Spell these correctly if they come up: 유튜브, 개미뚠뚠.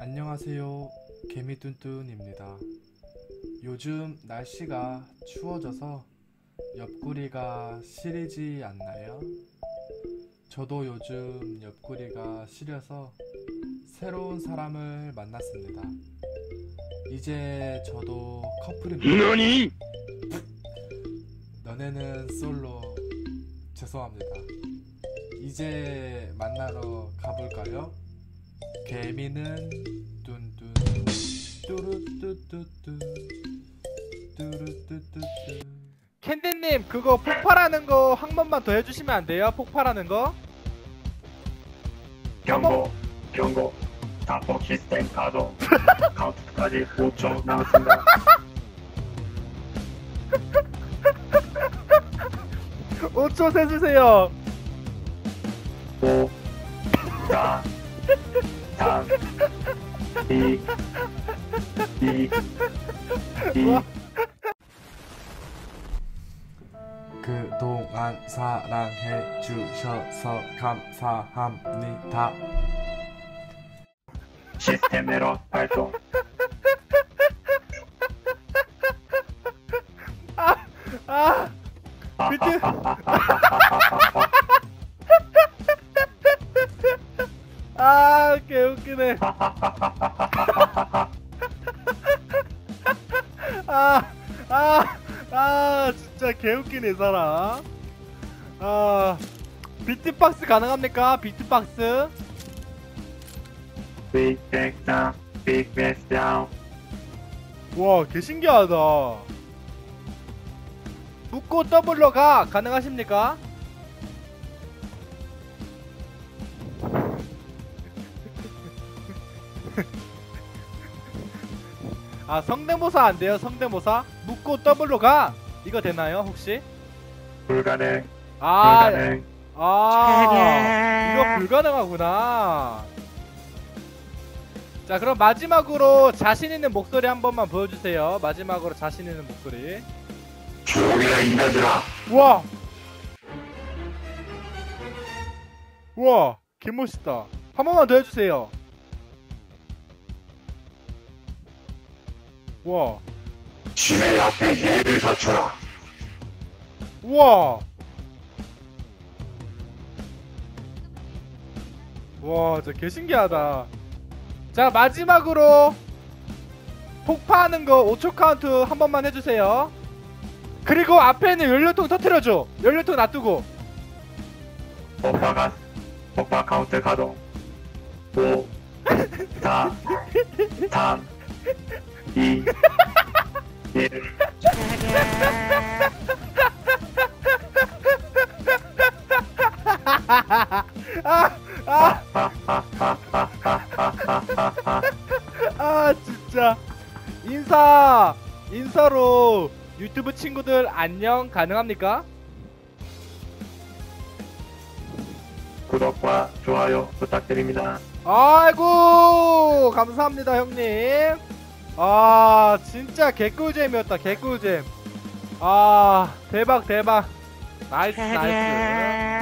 안녕하세요. 개미뚠뚠입니다. 요즘 날씨가 추워져서 옆구리가 시리지 않나요? 저도 요즘 옆구리가 시려서 새로운 사람을 만났습니다. 이제 저도 커플입니다. 너네는 솔로. 죄송합니다. 이제 만나러 가볼까요? 개미는 뚠뚠 뚜루뚜뚜뚜 뚜루뚜뚜뚜. 캔디님, 그거 폭발하는 거 한 번만 더 해주시면 안 돼요? 폭발하는 거? 경고 자폭 시스템 가동. 카운트까지 5초 남았습니다. 오초 세주세요. 5, 4, 3, 2, 1. 그동안 사랑해 주셔서 감사합니다. 시스템 에러 발동. 미친. 아, 개웃기네. 진짜 개웃기네, 사람. 비트박스 가능합니까? 비트박스? Big back down, big back down. 와, 개 신기하다. 묶고 더블로 가! 가능하십니까? 아, 성대모사 안 돼요? 성대모사? 묶고 더블로 가! 이거 되나요, 혹시? 불가능. 불가능. 이거 불가능하구나. 자, 그럼 마지막으로 자신 있는 목소리 한 번만 보여주세요. 마지막으로 자신 있는 목소리. 죽어라 인간들아. 우와, 개멋있다. 한 번만 더 해주세요. 우와, 지뢰 앞에 예를 갖춰라. 우와, 와, 진짜 개신기하다. 자, 마지막으로 폭파하는 거 5초 카운트 한 번만 해주세요. 그리고 앞에 있는 연료통 터트려줘. 연료통 놔두고. 폭파 카운트 가동. 5, 4, 3, 2, 1. 진짜 인사로. 유튜브 친구들 안녕 가능합니까? 구독과 좋아요 부탁드립니다. 아이고, 감사합니다, 형님. 아, 진짜 개꿀잼이었다. 개꿀잼. 아, 대박. 나이스.